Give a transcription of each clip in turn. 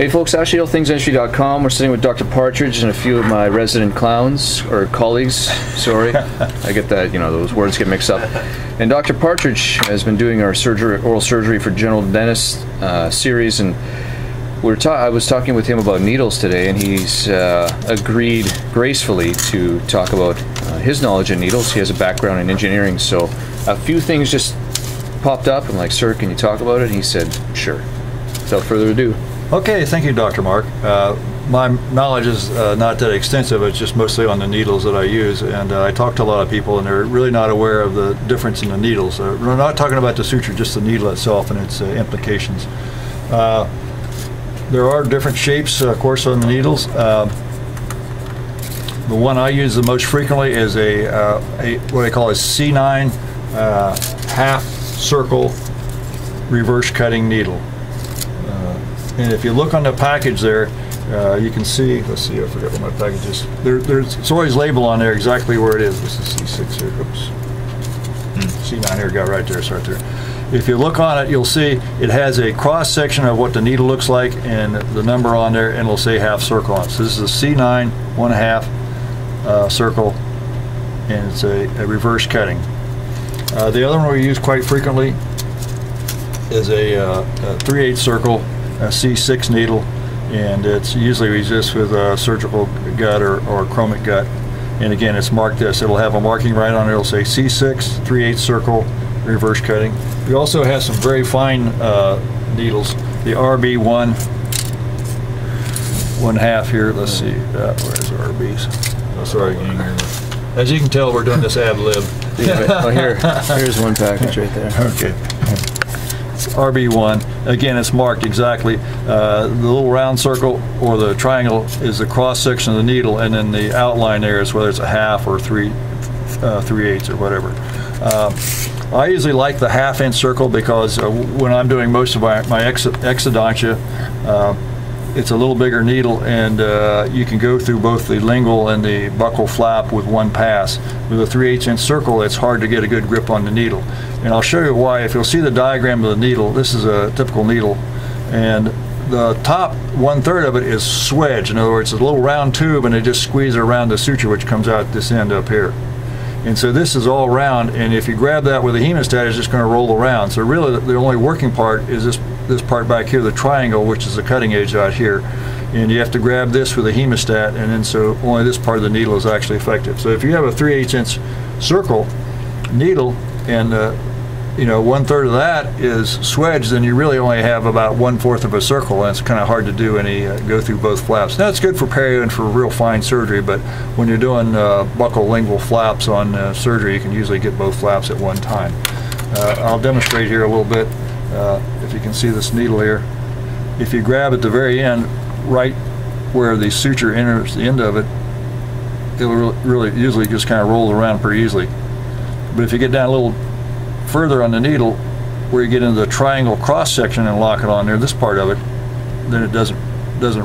Hey folks, Ashley, allthingsindustry.com. We're sitting with Dr. Partridge and a few of my resident clowns, or colleagues, sorry. I get that, you know, those words get mixed up. And Dr. Partridge has been doing our surgery, oral surgery for general dentists series, and I was talking with him about needles today, and he's agreed gracefully to talk about his knowledge in needles. He has a background in engineering, so a few things just popped up. I'm like, sir, can you talk about it? And he said, sure. Without further ado. Okay, thank you, Dr. Mark. My knowledge is not that extensive. It's just mostly on the needles that I use, and I talk to a lot of people, and they're really not aware of the difference in the needles. We're not talking about the suture, just the needle itself and its implications. There are different shapes, of course, on the needles. The one I use the most frequently is a what they call a C9 half circle reverse cutting needle. And if you look on the package there, you can see, let's see, I forgot what my package is. There's always label on there exactly where it is. This is C6 here, oops. C9 here, got right there, start there. If you look on it, you'll see it has a cross section of what the needle looks like and the number on there, and it'll say half circle on it. So this is a C9 1/2 circle, and it's a reverse cutting. The other one we use quite frequently is a 3/8 circle, a C6 needle, and it's usually we use with a surgical gut or chromic gut, and again it's marked this. It'll have a marking right on it. It'll say C6 3/8 circle reverse cutting. We also have some very fine needles. The RB1 1/2 here. Let's see. Where's RBs? Oh, sorry. As you can tell, we're doing this ad lib. Oh, here's one package right there. Okay. RB1, again it's marked exactly. The little round circle or the triangle is the cross section of the needle, and then the outline there is whether it's a half or 3/8 or whatever. I usually like the 1/2 inch circle because when I'm doing most of my exodontia, it's a little bigger needle, and you can go through both the lingual and the buccal flap with one pass. With a 3/8 inch circle, it's hard to get a good grip on the needle. And I'll show you why. If you'll see the diagram of the needle, this is a typical needle, and the top 1/3 of it is swedge. In other words, it's a little round tube, and they just squeeze it around the suture, which comes out this end up here. And so this is all round, and if you grab that with a hemostat, it's just going to roll around. So really the only working part is this part back here, the triangle, which is the cutting edge out here. And you have to grab this with a hemostat, and then so only this part of the needle is actually effective. So if you have a 3/8 inch circle needle, and you know, 1/3 of that is swedge, then you really only have about 1/4 of a circle, and it's kind of hard to do any go through both flaps. Now it's good for perio and for real fine surgery, but when you're doing buccal lingual flaps on surgery, you can usually get both flaps at one time. I'll demonstrate here a little bit. If you can see this needle here, if you grab at the very end, right where the suture enters the end of it, it'll really usually just kind of roll around pretty easily. But if you get down a little further on the needle, where you get into the triangle cross section and lock it on there, this part of it, then it doesn't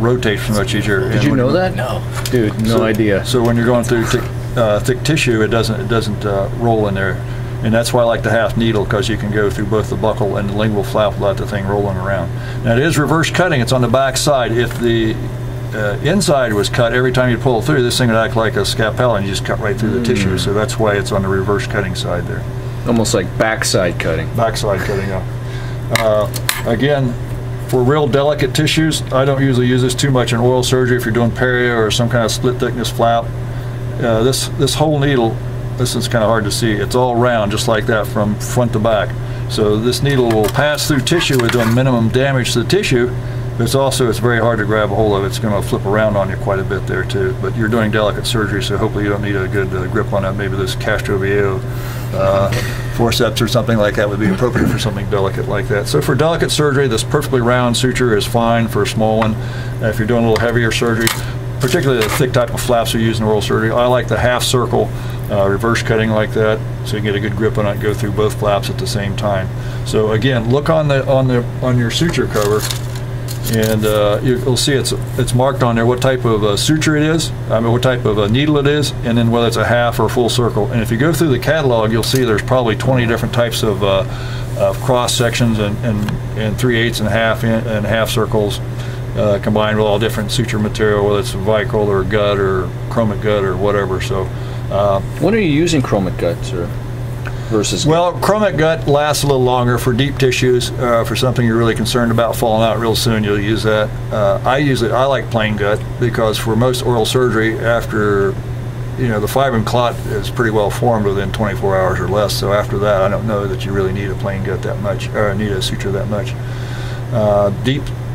rotate so much easier. Did you know that? No, dude, no idea. So when you're going through thick tissue, it doesn't roll in there. And that's why I like the 1/2 needle, because you can go through both the buccal and the lingual flap without the thing rolling around. Now it is reverse cutting, it's on the back side. If the inside was cut, every time you pull through, this thing would act like a scalpel and you just cut right through the tissue. So that's why it's on the reverse cutting side there. Almost like backside cutting. Backside cutting, yeah. Again, for real delicate tissues, I don't usually use this too much in oral surgery if you're doing perio or some kind of split thickness flap. This whole needle, this is kind of hard to see. It's all round, just like that, from front to back. So this needle will pass through tissue with doing minimum damage to the tissue. But it's very hard to grab a hold of. It's going to flip around on you quite a bit there too. But you're doing delicate surgery, so hopefully you don't need a good grip on it. Maybe this Castroviejo forceps or something like that would be appropriate for something delicate like that. So for delicate surgery, this perfectly round suture is fine for a small one. If you're doing a little heavier surgery, particularly the thick type of flaps we use in oral surgery, I like the 1/2 circle reverse cutting like that, so you can get a good grip on it and go through both flaps at the same time. So again, look on your suture cover, and you'll see it's marked on there what type of suture it is, I mean what type of a needle it is, and then whether it's a half or a full circle. And if you go through the catalog, you'll see there's probably 20 different types of cross sections and 3/8 and 1/2 circles. combined with all different suture material, whether it's vicryl or gut or chromic gut or whatever. So, when are you using chromic gut or versus? Well, chromic gut lasts a little longer for deep tissues. For something you're really concerned about falling out real soon, you'll use that. I use it. I like plain gut because for most oral surgery, after the fibrin clot is pretty well formed within 24 hours or less. So after that, I don't know that you really need a plain gut that much, or need a suture that much.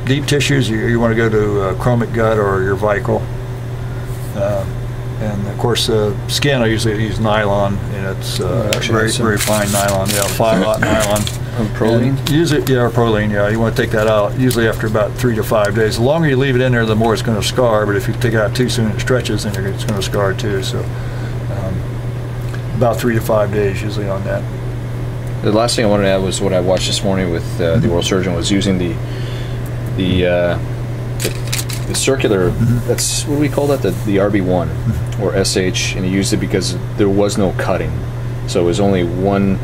Deep tissues, you want to go to chromic gut or your vicryl. And of course, skin, I usually use nylon, and it's very, very fine nylon, yeah, 5/0 nylon. And proline? And use it, yeah, or proline, yeah. You want to take that out usually after about 3 to 5 days. The longer you leave it in there, the more it's going to scar, but if you take it out too soon, it stretches, and it's going to scar too. So about 3 to 5 days usually on that. The last thing I wanted to add was what I watched this morning with the oral surgeon was using the circular, that's what do we call that, the RB1 or SH, and he used it because there was no cutting, so it was only one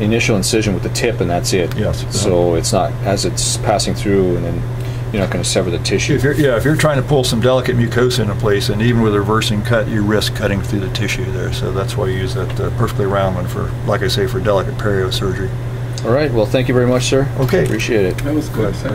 initial incision with the tip, and that's it. Yes. So it's not, as it's passing through, and then you're not going to sever the tissue. If you're, yeah, if you're trying to pull some delicate mucosa into place, and even with a reversing cut, you risk cutting through the tissue there. So that's why you use that perfectly round one for, like I say, for delicate perio surgery. All right. Well, thank you very much, sir. Okay. Appreciate it. That was good.